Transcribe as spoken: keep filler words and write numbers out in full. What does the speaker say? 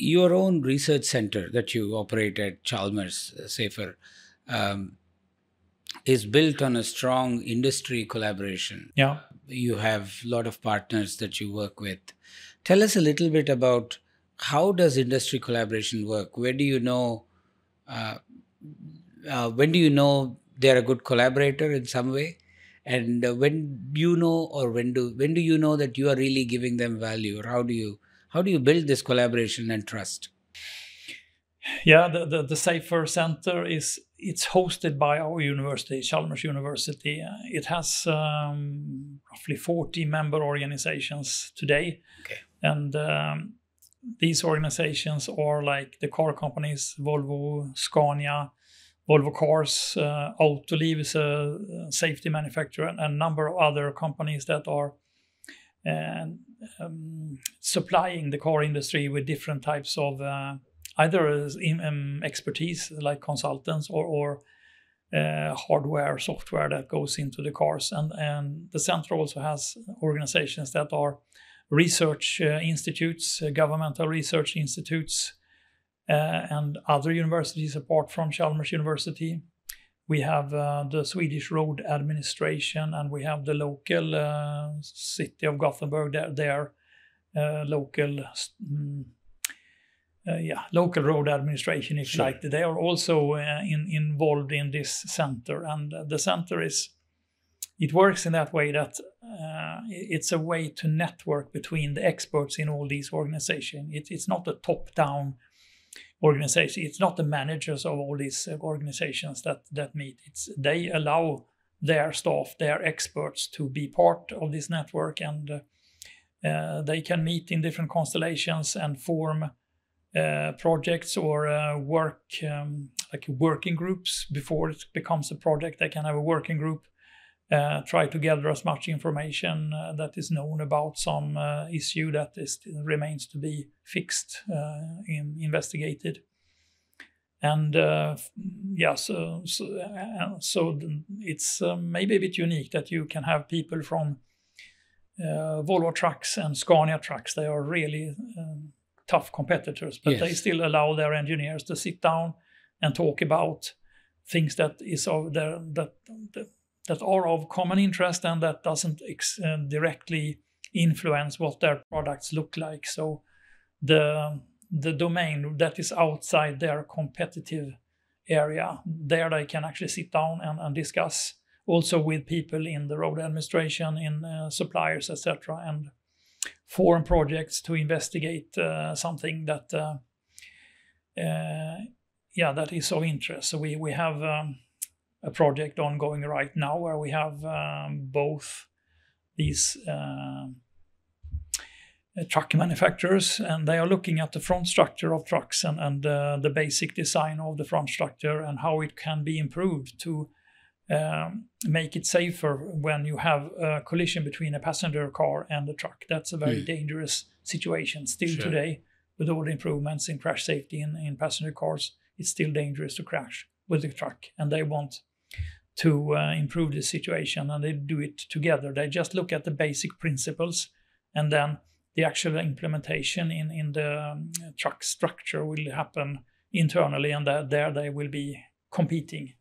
your own research center that you operate at Chalmers, Safer, um, is built on a strong industry collaboration. Yeah. You have a lot of partners that you work with. Tell us a little bit about how does industry collaboration work? Where do you know, uh, uh, when do you know they're a good collaborator in some way? And uh, when do you know, or when do, when do you know that you are really giving them value? Or how do you, how do you build this collaboration and trust? Yeah, the, the, the Safer Center is it's hosted by our university, Chalmers University. It has um, roughly forty member organizations today. Okay. And um, these organizations are like the car companies, Volvo, Scania, Volvo Cars, uh, Autoliv is a safety manufacturer, and a number of other companies that are uh, um, supplying the car industry with different types of uh, either as in, um, expertise like consultants or, or uh, hardware, software that goes into the cars. And, and the center also has organizations that are research uh, institutes, uh, governmental research institutes, uh, and other universities apart from Chalmers University. We have uh, the Swedish Road Administration, and we have the local uh, city of Gothenburg, their, their uh, local um, Uh, yeah, local road administration, if you like. They are also uh, in, involved in this center, and uh, the center is, it works in that way that uh, it's a way to network between the experts in all these organizations. It, it's not a top-down organization. It's not the managers of all these organizations that, that meet. It's, they allow their staff, their experts, to be part of this network, and uh, uh, they can meet in different constellations and form Uh, projects or uh, work um, like working groups. Before it becomes a project, they can have a working group, uh, try to gather as much information uh, that is known about some uh, issue that is remains to be fixed, uh, in, investigated, and uh, yeah, so so, uh, so it's uh, maybe a bit unique that you can have people from uh, Volvo Trucks and Scania Trucks. They are really um, tough competitors, but yes, they still allow their engineers to sit down and talk about things that is of their, that that are of common interest and that doesn't ex uh, directly influence what their products look like. So the the domain that is outside their competitive area, there they can actually sit down and, and discuss also with people in the road administration, in uh, suppliers, et cetera, and foreign projects to investigate uh, something that uh, uh, yeah, that is of interest. So we, we have um, a project ongoing right now where we have um, both these uh, truck manufacturers, and they are looking at the front structure of trucks and, and uh, the basic design of the front structure and how it can be improved to Um, make it safer when you have a collision between a passenger car and a truck. That's a very mm. dangerous situation still sure. today. With all the improvements in crash safety in, in passenger cars, it's still dangerous to crash with a truck. And they want to uh, improve the situation, and they do it together. They just look at the basic principles, and then the actual implementation in, in the um, truck structure will happen internally, and that there they will be competing